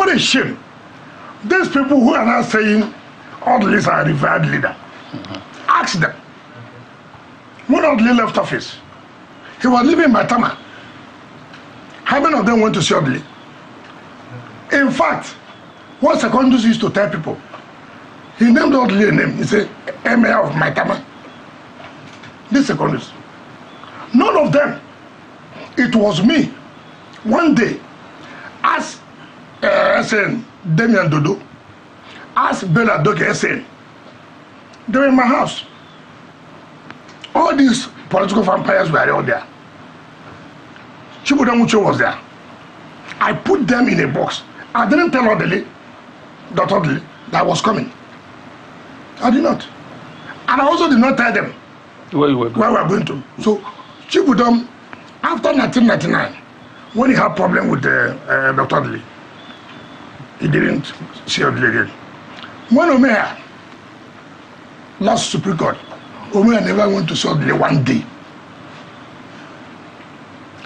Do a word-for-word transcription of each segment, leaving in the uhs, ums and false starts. What a shame. These people who are now saying Odili's are a revered leader. Mm-hmm. Ask them. When Odili left office, he was leaving Matama. How many of them went to see Odili? In fact, what Secondus used to tell people, he named Odili a name. He said, Emir of Matama. This Secondus. None of them. It was me. One day, as uh, S N Damien Dodo, as Bello Doki S N, they were in my house. All these political vampires were all there. Chibudom Nwuche was there. I put them in a box. I didn't tell Odili, Doctor Odili, that I was coming. I did not. And I also did not tell them where, you were going. where we were going to. So Chibudom, after nineteen ninety-nine, when he had problem with uh, uh, Doctor Odili, he didn't see Odili again. When Omer lost Supreme Court, Omer never went to see Odili one day.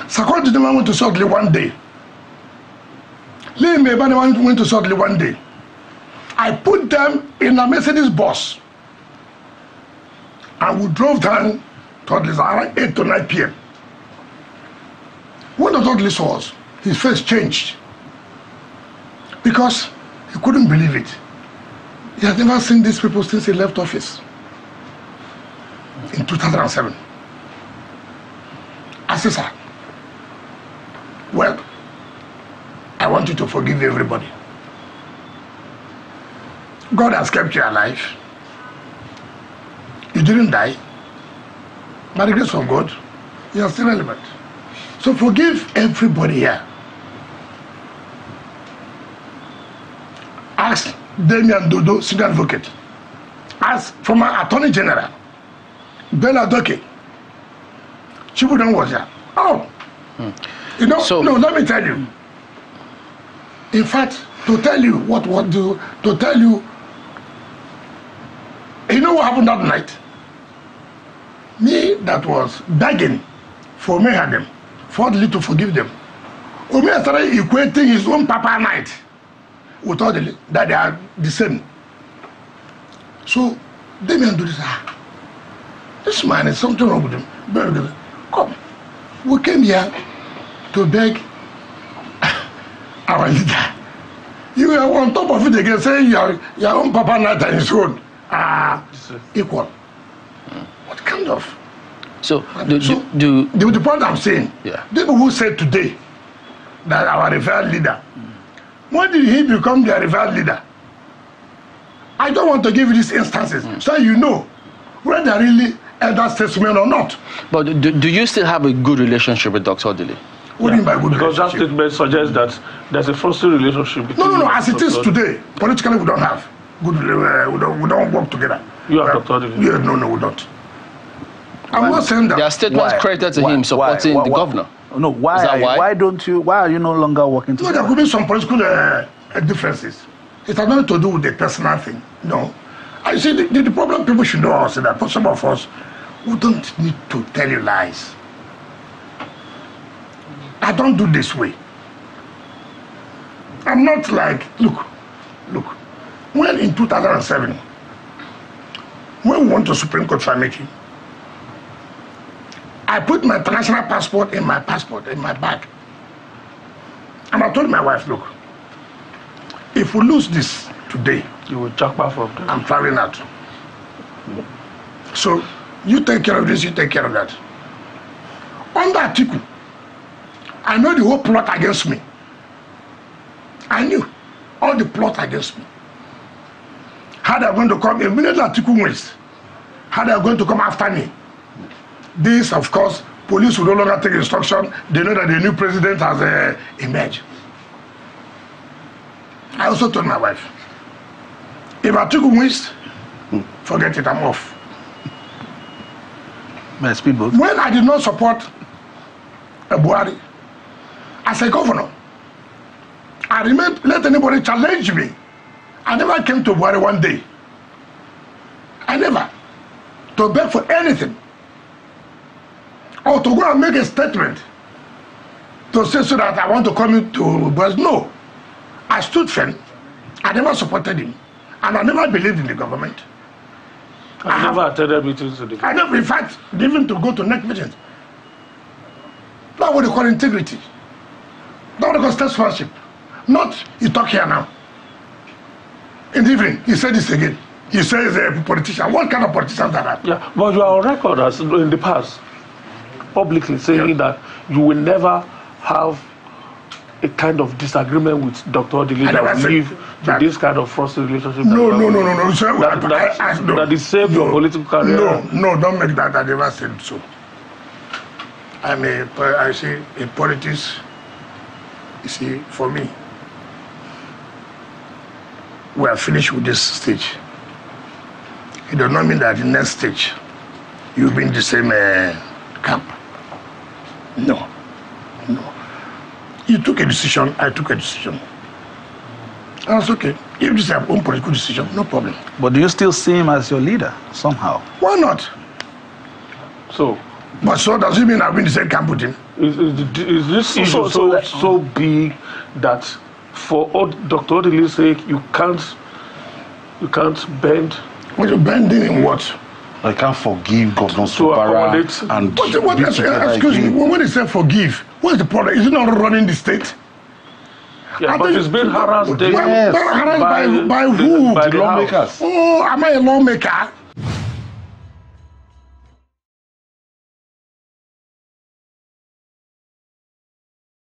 Sakon never went to see Odili one day. Lee Mebane went to see Odili one day. I put them in a Mercedes bus and we drove down to Odili's around eight to nine p m When Doctor Odili saw us, his face changed because he couldn't believe it. He had never seen these people since he left office in two thousand seven. I said, sir, well, I want you to forgive everybody. God has kept you alive. You didn't die. By the grace of God, you are still relevant. So forgive everybody here. Ask Damien Dodo, senior advocate. Ask former Attorney General, Bello Doki. Chibudan was here. Oh, mm. you know, so, no, let me tell you. In fact, to tell you what, what do, to tell you, you know what happened that night? Me that was begging for me had them. For Odili to forgive them. Omer started equating his own papa night with Odili, that they are the same. So, Damien do this. Ah, this man is something wrong with him. Come, we came here to beg our leader. You are on top of it again, saying your, your own papa night and his own are equal. What kind of? So, do, so do, do, the, the point I'm saying, yeah. people who said today that our revered leader, mm. when did he become their revered leader? I don't want to give you these instances, mm. so you know whether really elder statesmen or not. But do, do you still have a good relationship with Doctor Odili? What do you mean by good because relationship? Because that statement suggests that there's a frosty relationship between... No, no, no, as it is today, politically we don't have good, uh, we, don't, we don't work together. You are uh, Doctor Odili? Yeah, no, no, we don't. I'm not saying that. There are statements why? credited to why? him supporting why? Why? the governor. No, why? Is that why? Why don't you? Why are you no longer working together? No, there could be some political uh, differences. It has nothing to do with the personal thing. No, I see the, the, the problem. People should know also that for some of us, we don't need to tell you lies. I don't do this way. I'm not like look, look. When in two thousand seven, when we went to Supreme Court family. I put my international passport in my passport, in my bag. And I told my wife, look, if we lose this today, you will jack back from there. I'm traveling out. So you take care of this, you take care of that. On that Tiku, I know the whole plot against me. I knew all the plot against me. How they are going to come, immediately Tiku wins. How they are going to come after me. This, of course, police will no longer take instruction. They know that the new president has uh, emerged. I also told my wife, if I took a whist, forget it, I'm off. My speedboat. When I did not support uh, Bwari, as a governor, I remained, let anybody challenge me. I never came to Bwari one day. I never. To beg for anything. Or to go and make a statement to say so that I want to come into Brazil. No. I stood firm. I never supported him. And I never believed in the government. I, I have never attended meetings to the government. I never, in fact, even to go to next meetings. That's what they call integrity. That's what they call state sponsorship. Not, you talk here now. In the evening, he said this again. He says a politician. What kind of politicians are that? Yeah, but you are on record as in the past, publicly saying yes. that you will never have a kind of disagreement with Doctor Odili that will lead to this kind of frosted relationship. No, no, no, no, no. Sir, that, that, I, I, no. that is saved no, your political career. No, no, don't make that. I never said so. I mean, I see in politics, you see, for me, we are finished with this stage. It does not mean that the next stage you'll be in the same uh, camp. No, no. You took a decision, I took a decision. That's okay. If this is your own political decision, no problem. But do you still see him as your leader somehow? Why not? So, but so does it mean I've been the same camp with him? Is, is, is this so, issue so, so, so, so big that for Doctor Odili's sake you can't you can't bend? Well, you're bending in what? I can't forgive God, not so and what, what, what, excuse me, when they say forgive, what is the problem? Is it not running the state? Yeah, I but it's been harassed, by, yes, harassed by, by, by who? By the lawmakers. Oh, am I a lawmaker?